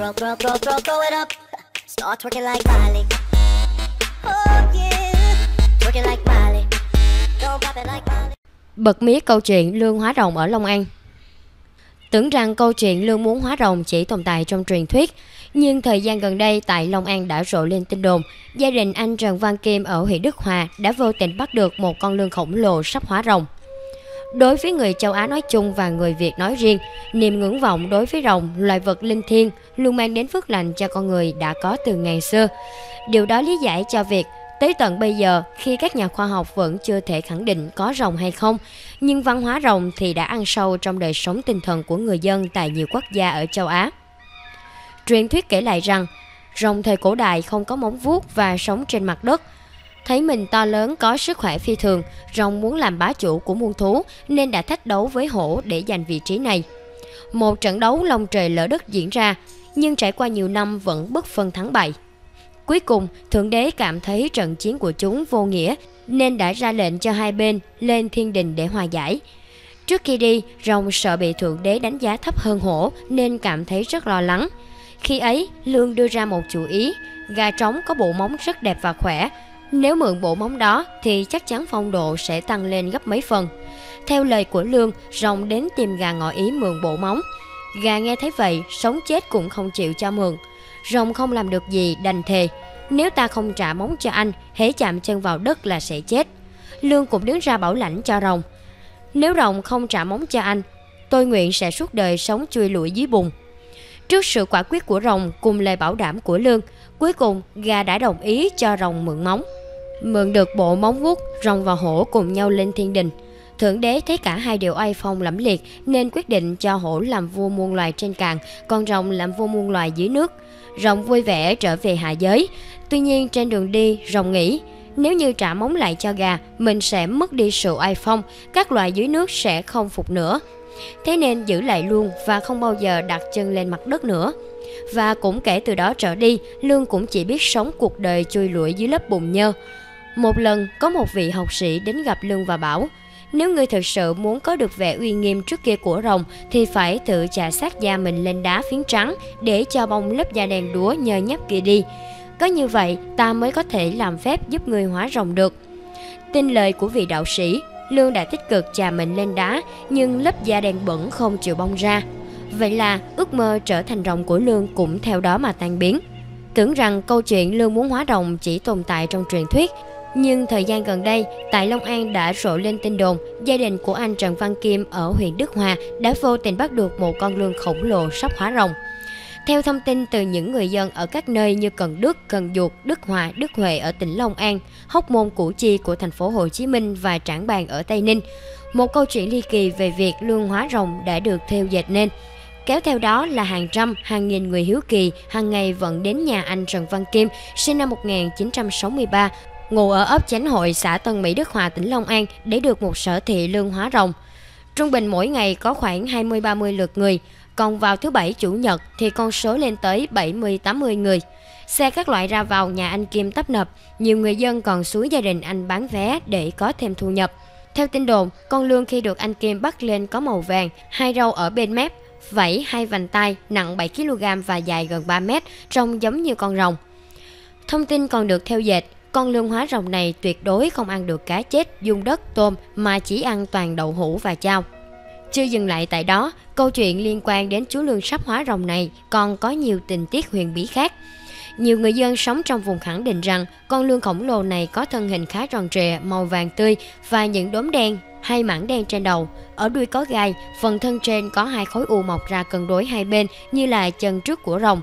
Throw it up. Start twerking like Miley. Oh yeah. Twerking like Miley. Go pop it like Miley. Bật mí câu chuyện lương hóa rồng ở Long An. Tưởng rằng câu chuyện lương muốn hóa rồng chỉ tồn tại trong truyền thuyết, nhưng thời gian gần đây tại Long An đã rộ lên tin đồn gia đình anh Trần Văn Kim ở huyện Đức Hòa đã vô tình bắt được một con lương khổng lồ sắp hóa rồng. Đối với người châu Á nói chung và người Việt nói riêng, niềm ngưỡng vọng đối với rồng, loài vật linh thiêng, luôn mang đến phước lành cho con người đã có từ ngày xưa. Điều đó lý giải cho việc tới tận bây giờ, khi các nhà khoa học vẫn chưa thể khẳng định có rồng hay không, nhưng văn hóa rồng thì đã ăn sâu trong đời sống tinh thần của người dân tại nhiều quốc gia ở châu Á. Truyền thuyết kể lại rằng, rồng thời cổ đại không có móng vuốt và sống trên mặt đất. Thấy mình to lớn có sức khỏe phi thường, rồng muốn làm bá chủ của muôn thú nên đã thách đấu với hổ để giành vị trí này. Một trận đấu long trời lở đất diễn ra, nhưng trải qua nhiều năm vẫn bất phân thắng bại. Cuối cùng, Thượng Đế cảm thấy trận chiến của chúng vô nghĩa nên đã ra lệnh cho hai bên lên thiên đình để hòa giải. Trước khi đi, rồng sợ bị Thượng Đế đánh giá thấp hơn hổ nên cảm thấy rất lo lắng. Khi ấy, Lương đưa ra một chủ ý, gà trống có bộ móng rất đẹp và khỏe. Nếu mượn bộ móng đó thì chắc chắn phong độ sẽ tăng lên gấp mấy phần. Theo lời của Lương, rồng đến tìm gà ngỏ ý mượn bộ móng. Gà nghe thấy vậy, sống chết cũng không chịu cho mượn. Rồng không làm được gì đành thề, nếu ta không trả móng cho anh, hễ chạm chân vào đất là sẽ chết. Lương cũng đứng ra bảo lãnh cho rồng. Nếu rồng không trả móng cho anh, tôi nguyện sẽ suốt đời sống chui lủi dưới bùn. Trước sự quả quyết của rồng cùng lời bảo đảm của Lương, cuối cùng gà đã đồng ý cho rồng mượn móng. Mượn được bộ móng vuốt, rồng và hổ cùng nhau lên thiên đình. Thượng Đế thấy cả hai đều oai phong lẫm liệt nên quyết định cho hổ làm vua muôn loài trên cạn, còn rồng làm vua muôn loài dưới nước. Rồng vui vẻ trở về hạ giới. Tuy nhiên trên đường đi, rồng nghĩ nếu như trả móng lại cho gà, mình sẽ mất đi sự oai phong, các loài dưới nước sẽ không phục nữa. Thế nên giữ lại luôn và không bao giờ đặt chân lên mặt đất nữa. Và cũng kể từ đó trở đi, Lương cũng chỉ biết sống cuộc đời chui lủi dưới lớp bùn nhơ. Một lần có một vị học sĩ đến gặp Lương và bảo, nếu ngươi thực sự muốn có được vẻ uy nghiêm trước kia của rồng thì phải tự chà sát da mình lên đá phiến trắng để cho bong lớp da đen đúa nhơ nhấp kia đi. Có như vậy ta mới có thể làm phép giúp ngươi hóa rồng được. Tin lời của vị đạo sĩ, Lương đã tích cực chà mình lên đá nhưng lớp da đen bẩn không chịu bong ra. Vậy là ước mơ trở thành rồng của Lương cũng theo đó mà tan biến. Tưởng rằng câu chuyện Lương muốn hóa rồng chỉ tồn tại trong truyền thuyết, nhưng thời gian gần đây, tại Long An đã rộ lên tin đồn gia đình của anh Trần Văn Kim ở huyện Đức Hòa đã vô tình bắt được một con lương khổng lồ sắp hóa rồng. Theo thông tin từ những người dân ở các nơi như Cần Đức, Cần Duộc, Đức Hòa, Đức Huệ ở tỉnh Long An, Hóc Môn, Củ Chi của thành phố Hồ Chí Minh và Trảng Bàng ở Tây Ninh, một câu chuyện ly kỳ về việc lương hóa rồng đã được thêu dệt nên. Kéo theo đó là hàng trăm, hàng nghìn người hiếu kỳ hàng ngày vẫn đến nhà anh Trần Văn Kim, sinh năm 1963, ngụ ở ấp Chánh Hội, xã Tân Mỹ, Đức Hòa, tỉnh Long An để được một sở thị lương hóa rồng. Trung bình mỗi ngày có khoảng 20-30 lượt người, còn vào thứ Bảy, Chủ nhật thì con số lên tới 70-80 người. Xe các loại ra vào nhà anh Kim tấp nập, nhiều người dân còn xúi gia đình anh bán vé để có thêm thu nhập. Theo tin đồn, con lương khi được anh Kim bắt lên có màu vàng, hai râu ở bên mép, vảy hai vành tai, nặng 7 kg và dài gần 3 m, trông giống như con rồng. Thông tin còn được theo dệt, con lương hóa rồng này tuyệt đối không ăn được cá chết, dung đất, tôm mà chỉ ăn toàn đậu hũ và chao. Chưa dừng lại tại đó, câu chuyện liên quan đến chú lương sắp hóa rồng này còn có nhiều tình tiết huyền bí khác. Nhiều người dân sống trong vùng khẳng định rằng con lương khổng lồ này có thân hình khá tròn trịa, màu vàng tươi và những đốm đen hay mảng đen trên đầu. Ở đuôi có gai, phần thân trên có 2 khối u mọc ra cân đối hai bên như là chân trước của rồng.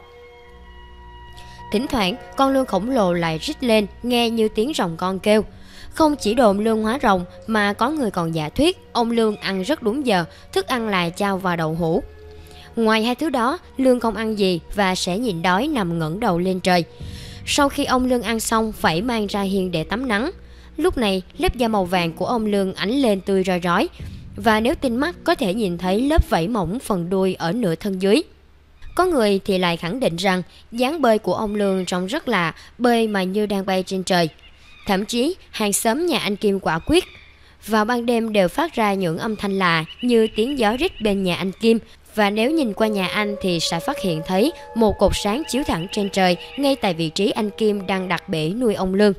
Thỉnh thoảng, con lương khổng lồ lại rít lên, nghe như tiếng rồng con kêu. Không chỉ đồn lương hóa rồng mà có người còn giả thuyết ông lương ăn rất đúng giờ, thức ăn là chao và đậu hũ. Ngoài hai thứ đó, lương không ăn gì và sẽ nhịn đói nằm ngẩng đầu lên trời. Sau khi ông lương ăn xong phải mang ra hiên để tắm nắng. Lúc này, lớp da màu vàng của ông lương ánh lên tươi rói rói và nếu tinh mắt có thể nhìn thấy lớp vảy mỏng phần đuôi ở nửa thân dưới. Có người thì lại khẳng định rằng dáng bơi của ông lương trông rất lạ, bơi mà như đang bay trên trời. Thậm chí, hàng xóm nhà anh Kim quả quyết vào ban đêm đều phát ra những âm thanh lạ như tiếng gió rít bên nhà anh Kim và nếu nhìn qua nhà anh thì sẽ phát hiện thấy một cột sáng chiếu thẳng trên trời ngay tại vị trí anh Kim đang đặt bể nuôi ong lương.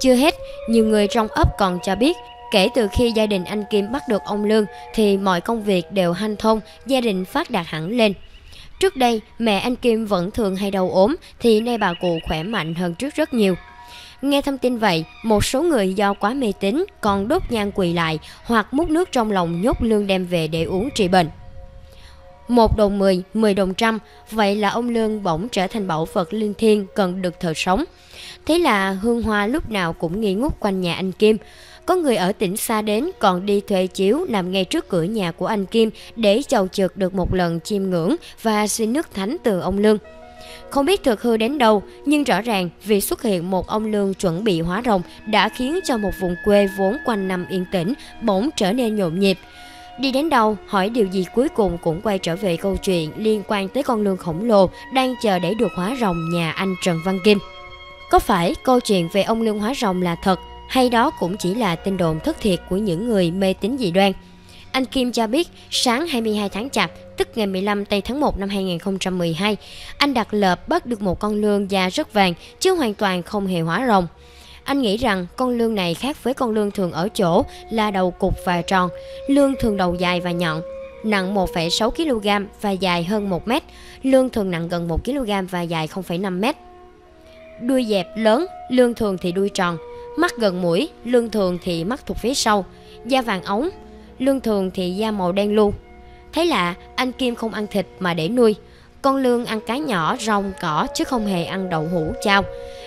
Chưa hết, nhiều người trong ấp còn cho biết kể từ khi gia đình anh Kim bắt được ong lương thì mọi công việc đều hanh thông, gia đình phát đạt hẳn lên. Trước đây, mẹ anh Kim vẫn thường hay đau ốm thì nay bà cụ khỏe mạnh hơn trước rất nhiều. Nghe thông tin vậy, một số người do quá mê tín còn đốt nhang quỳ lại hoặc múc nước trong lòng nhốt lương đem về để uống trị bệnh. 1 đồng 10, 10 đồng 100, vậy là ông lương bỗng trở thành bảo vật linh thiêng cần được thờ sống. Thế là hương hoa lúc nào cũng nghi ngút quanh nhà anh Kim. Có người ở tỉnh xa đến còn đi thuê chiếu nằm ngay trước cửa nhà của anh Kim để chầu chực được một lần chiêm ngưỡng và xin nước thánh từ ông lương. Không biết thực hư đến đâu, nhưng rõ ràng việc xuất hiện một ông lương chuẩn bị hóa rồng đã khiến cho một vùng quê vốn quanh năm yên tĩnh bỗng trở nên nhộn nhịp. Đi đến đâu, hỏi điều gì cuối cùng cũng quay trở về câu chuyện liên quan tới con lương khổng lồ đang chờ để được hóa rồng nhà anh Trần Văn Kim. Có phải câu chuyện về ông lương hóa rồng là thật, hay đó cũng chỉ là tin đồn thất thiệt của những người mê tín dị đoan? Anh Kim cho biết sáng 22 tháng Chạp, tức ngày 15 tây tháng 1 năm 2012, anh đặt lợp bắt được một con lương da rất vàng chứ hoàn toàn không hề hóa rồng. Anh nghĩ rằng con lương này khác với con lương thường ở chỗ là đầu cục và tròn, lương thường đầu dài và nhọn, nặng 1,6 kg và dài hơn 1 m, lương thường nặng gần 1 kg và dài 0,5 m. Đuôi dẹp lớn, lương thường thì đuôi tròn, mắt gần mũi, lương thường thì mắt thuộc phía sau, da vàng óng, lương thường thì da màu đen luôn. Thế là anh Kim không ăn thịt mà để nuôi. Con lương ăn cá nhỏ, rong, cỏ chứ không hề ăn đậu hũ, chao.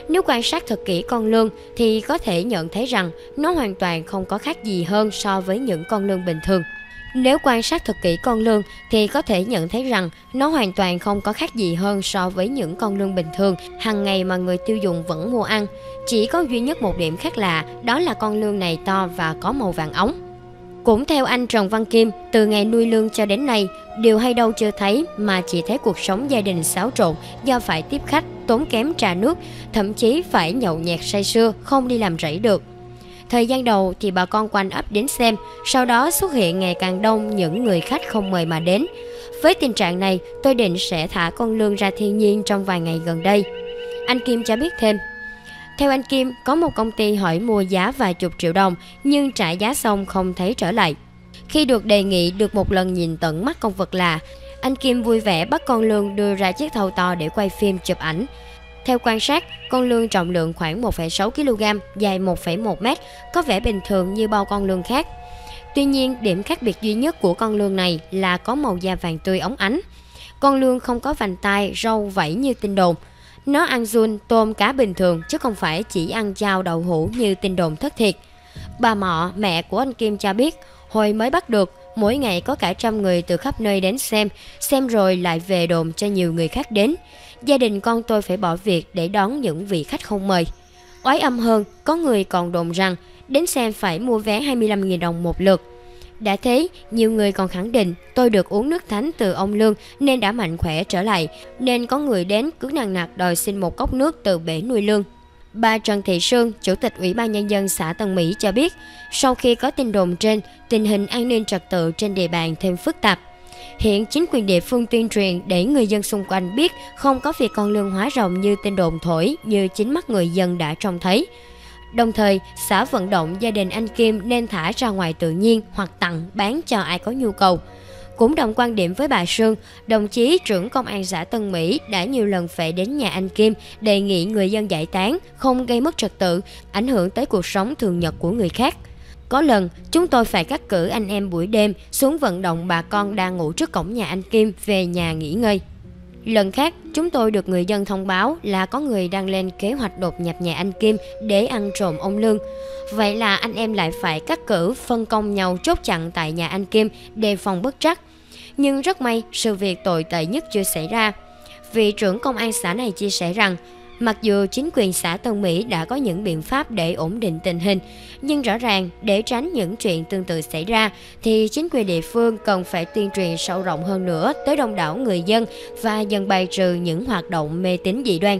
Nếu quan sát thật kỹ con lương thì có thể nhận thấy rằng nó hoàn toàn không có khác gì hơn so với những con lương bình thường. Nếu quan sát thật kỹ con lương thì có thể nhận thấy rằng nó hoàn toàn không có khác gì hơn so với những con lương bình thường hàng ngày mà người tiêu dùng vẫn mua ăn. Chỉ có duy nhất một điểm khác lạ, đó là con lương này to và có màu vàng óng. Cũng theo anh Trần Văn Kim, từ ngày nuôi lương cho đến nay, điều hay đâu chưa thấy mà chỉ thấy cuộc sống gia đình xáo trộn do phải tiếp khách, tốn kém trà nước, thậm chí phải nhậu nhẹt say sưa, không đi làm rẫy được. Thời gian đầu thì bà con quanh ấp đến xem, sau đó xuất hiện ngày càng đông những người khách không mời mà đến. Với tình trạng này, tôi định sẽ thả con lương ra thiên nhiên trong vài ngày gần đây, anh Kim cho biết thêm. Theo anh Kim, có một công ty hỏi mua giá vài chục triệu đồng nhưng trả giá xong không thấy trở lại. Khi được đề nghị được một lần nhìn tận mắt con vật lạ, anh Kim vui vẻ bắt con lương đưa ra chiếc thau to để quay phim chụp ảnh. Theo quan sát, con lương trọng lượng khoảng 1,6 kg, dài 1,1 m, có vẻ bình thường như bao con lương khác. Tuy nhiên, điểm khác biệt duy nhất của con lương này là có màu da vàng tươi óng ánh. Con lương không có vành tai, râu vẫy như tin đồn. Nó ăn giun, tôm, cá bình thường chứ không phải chỉ ăn chao, đậu hũ như tin đồn thất thiệt. Bà Mọ, mẹ của anh Kim cho biết, hồi mới bắt được, mỗi ngày có cả trăm người từ khắp nơi đến xem rồi lại về đồn cho nhiều người khác đến. Gia đình con tôi phải bỏ việc để đón những vị khách không mời. Oái âm hơn, có người còn đồn rằng đến xem phải mua vé 25.000 đồng một lượt. Đã thế, nhiều người còn khẳng định tôi được uống nước thánh từ ông lương nên đã mạnh khỏe trở lại, nên có người đến cứ nằng nặc đòi xin một cốc nước từ bể nuôi lương. Bà Trần Thị Sương, Chủ tịch Ủy ban Nhân dân xã Tân Mỹ cho biết, sau khi có tin đồn trên, tình hình an ninh trật tự trên địa bàn thêm phức tạp. Hiện chính quyền địa phương tuyên truyền để người dân xung quanh biết không có việc con lương hóa rồng như tin đồn thổi, như chính mắt người dân đã trông thấy. Đồng thời, xã vận động gia đình anh Kim nên thả ra ngoài tự nhiên hoặc tặng, bán cho ai có nhu cầu. Cũng đồng quan điểm với bà Sương, đồng chí trưởng công an xã Tân Mỹ đã nhiều lần phải đến nhà anh Kim đề nghị người dân giải tán, không gây mất trật tự, ảnh hưởng tới cuộc sống thường nhật của người khác. Có lần, chúng tôi phải cắt cử anh em buổi đêm xuống vận động bà con đang ngủ trước cổng nhà anh Kim về nhà nghỉ ngơi. Lần khác, chúng tôi được người dân thông báo là có người đang lên kế hoạch đột nhập nhà anh Kim để ăn trộm ông lương. Vậy là anh em lại phải cắt cử phân công nhau chốt chặn tại nhà anh Kim đề phòng bất trắc. Nhưng rất may, sự việc tồi tệ nhất chưa xảy ra. Vị trưởng công an xã này chia sẻ rằng, mặc dù chính quyền xã Tân Mỹ đã có những biện pháp để ổn định tình hình, nhưng rõ ràng để tránh những chuyện tương tự xảy ra thì chính quyền địa phương cần phải tuyên truyền sâu rộng hơn nữa tới đông đảo người dân và dần bài trừ những hoạt động mê tín dị đoan.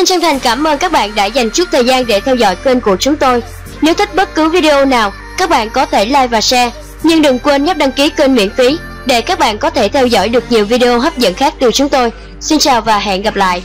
Xin chân thành cảm ơn các bạn đã dành chút thời gian để theo dõi kênh của chúng tôi. Nếu thích bất cứ video nào, các bạn có thể like và share. Nhưng đừng quên nhấp đăng ký kênh miễn phí để các bạn có thể theo dõi được nhiều video hấp dẫn khác từ chúng tôi. Xin chào và hẹn gặp lại.